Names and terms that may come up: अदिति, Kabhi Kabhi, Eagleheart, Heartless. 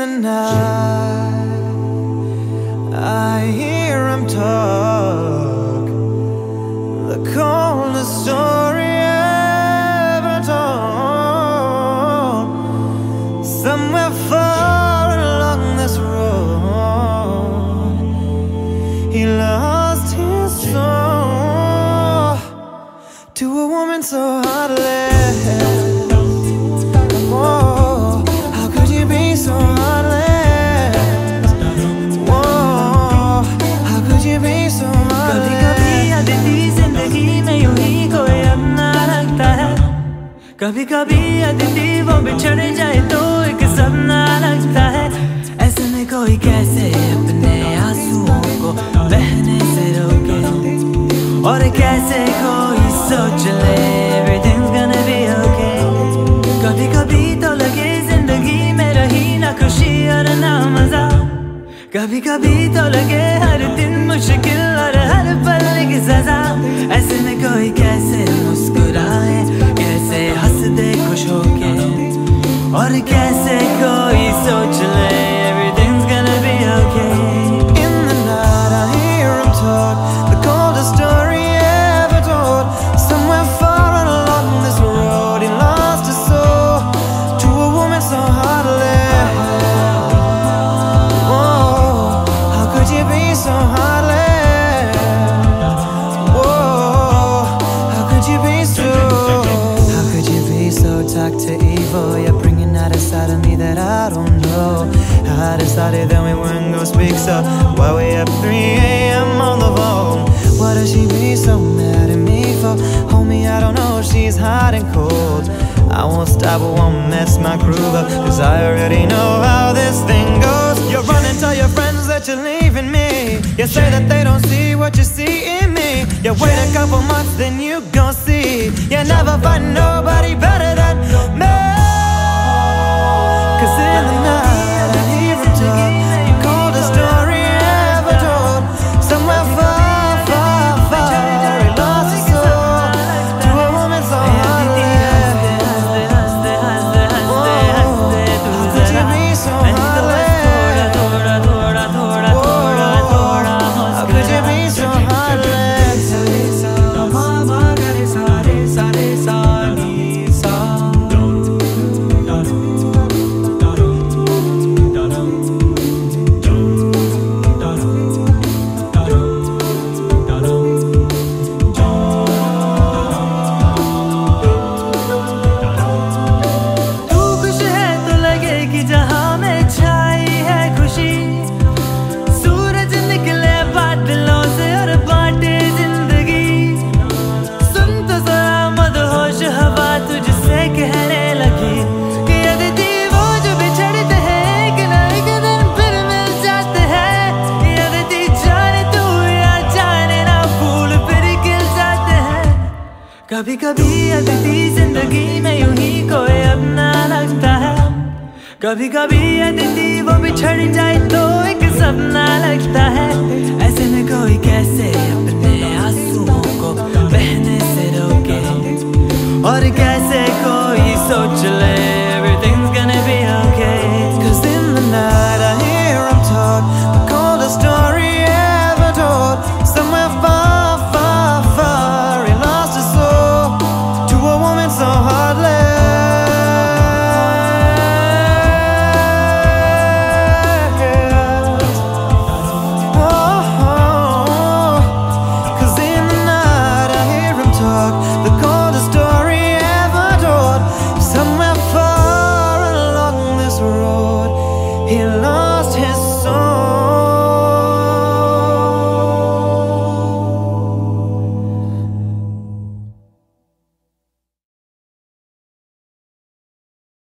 in the night, I hear him talk, the coldest story ever told. Somewhere far along this road, he lost his soul to a woman so heartless. कभी कभी अदिति वो बिछड़ जाए तो एक सपना लगता है। ऐसे में कोई कैसे अपने आंसुओं को बहने से रोके, और कैसे कोई सोच ले everything's gonna be okay। कभी कभी तो लगे जिंदगी में रही ना खुशी और ना मजा, कभी कभी तो लगे हर दिन मुश्किल और हर पल की सजा। ऐसे में कोई कैसे मुस्कुराए, कैसे हंसते खुश होके, और कैसे कोई सोच ले everything's gonna be okay। In the night I hear him talk, the coldest story ever told. Somewhere far along this road he lost his soul to a woman so heartless. Whoa, how could you be so heartless? Whoa, how could you be so? So talk to evil, you're bringing out a side of me that I don't know. I decided that we weren't gonna speak, so why we up 3 AM on the phone? Why does she be so mad at me for? Homie, I don't know, she's hot and cold. I won't stop, I won't mess my groove up, cause I already know how this thing goes. You're running, tell your friends that you're leaving me. You say that they don't see what you see in me. You wait a couple months, then you gon' see. You never find nobody better than me. Cause in the night I hear him talk, the coldest story ever told. Somewhere far, far, far, he lost his soul to a woman so heartless. Oh, how could you be so heartless? कभी कभी अदिति जिंदगी में यूं ही कोई अपना लगता है, कभी कभी अदिति वो बिछड़ जाए तो एक सपना लगता है। ऐसे में कोई कैसे अपने आंसुओं को बहने से रोके, और कैसे कोई सोच ले।